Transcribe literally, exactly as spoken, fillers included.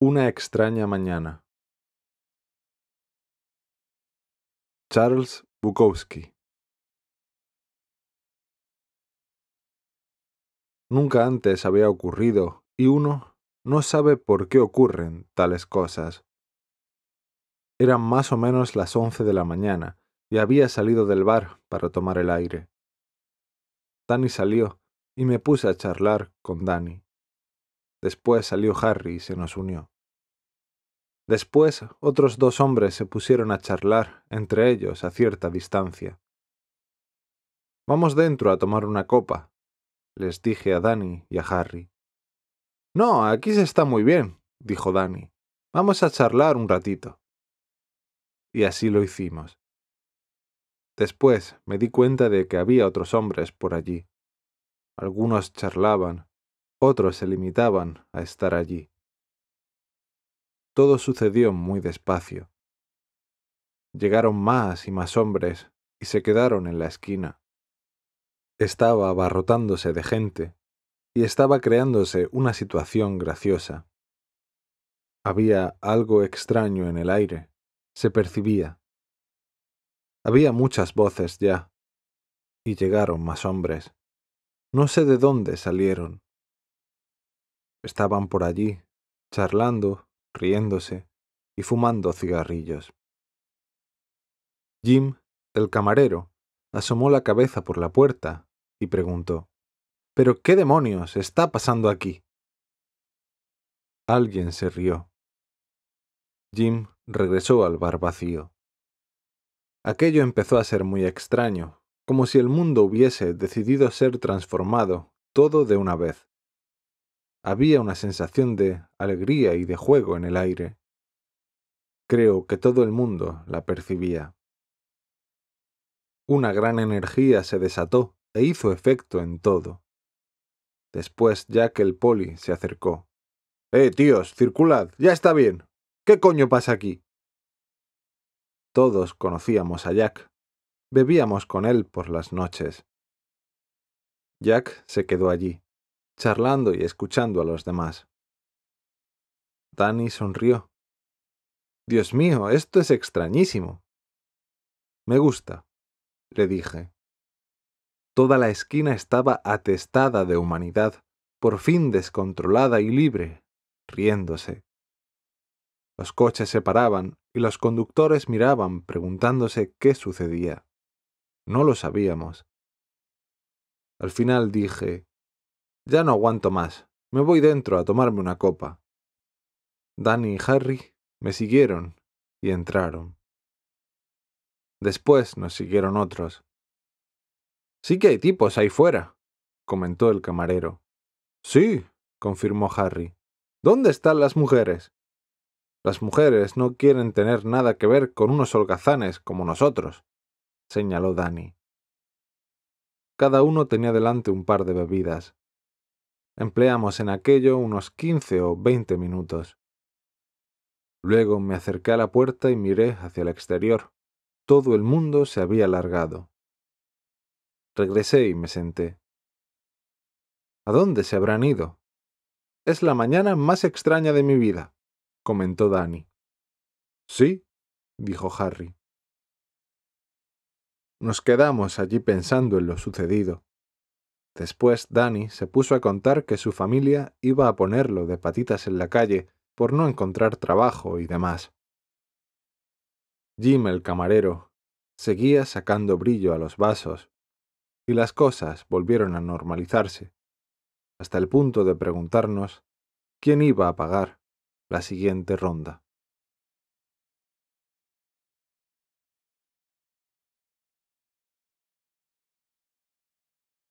Una extraña mañana. Charles Bukowski. Nunca antes había ocurrido, y uno no sabe por qué ocurren tales cosas. Eran más o menos las once de la mañana, y había salido del bar para tomar el aire. Danny salió, y me puse a charlar con Danny. Después salió Harry y se nos unió. Después otros dos hombres se pusieron a charlar entre ellos a cierta distancia. «Vamos dentro a tomar una copa», les dije a Danny y a Harry. «No, aquí se está muy bien», dijo Danny. «Vamos a charlar un ratito». Y así lo hicimos. Después me di cuenta de que había otros hombres por allí. Algunos charlaban, otros se limitaban a estar allí. Todo sucedió muy despacio. Llegaron más y más hombres y se quedaron en la esquina. Estaba abarrotándose de gente y estaba creándose una situación graciosa. Había algo extraño en el aire, se percibía. Había muchas voces ya y llegaron más hombres. No sé de dónde salieron. Estaban por allí, charlando, riéndose y fumando cigarrillos. Jim, el camarero, asomó la cabeza por la puerta y preguntó: «¿Pero qué demonios está pasando aquí?». Alguien se rió. Jim regresó al bar vacío. Aquello empezó a ser muy extraño, como si el mundo hubiese decidido ser transformado todo de una vez. Había una sensación de alegría y de juego en el aire. Creo que todo el mundo la percibía. Una gran energía se desató e hizo efecto en todo. Después Jack el poli se acercó. «¡Eh, tíos, circulad! ¡Ya está bien! ¿Qué coño pasa aquí?». Todos conocíamos a Jack. Bebíamos con él por las noches. Jack se quedó allí, charlando y escuchando a los demás. Danny sonrió. «Dios mío, esto es extrañísimo». «Me gusta», le dije. Toda la esquina estaba atestada de humanidad, por fin descontrolada y libre, riéndose. Los coches se paraban y los conductores miraban preguntándose qué sucedía. No lo sabíamos. Al final dije: «Ya no aguanto más. Me voy dentro a tomarme una copa». Danny y Harry me siguieron y entraron. Después nos siguieron otros. «Sí que hay tipos ahí fuera», comentó el camarero. «Sí», confirmó Harry. «¿Dónde están las mujeres? Las mujeres no quieren tener nada que ver con unos holgazanes como nosotros», señaló Danny. Cada uno tenía delante un par de bebidas. Empleamos en aquello unos quince o veinte minutos. Luego me acerqué a la puerta y miré hacia el exterior. Todo el mundo se había largado. Regresé y me senté. «¿A dónde se habrán ido? Es la mañana más extraña de mi vida», comentó Danny. «¿Sí?», dijo Harry. Nos quedamos allí pensando en lo sucedido. Después Danny se puso a contar que su familia iba a ponerlo de patitas en la calle por no encontrar trabajo y demás. Jim, el camarero, seguía sacando brillo a los vasos, y las cosas volvieron a normalizarse, hasta el punto de preguntarnos quién iba a pagar la siguiente ronda.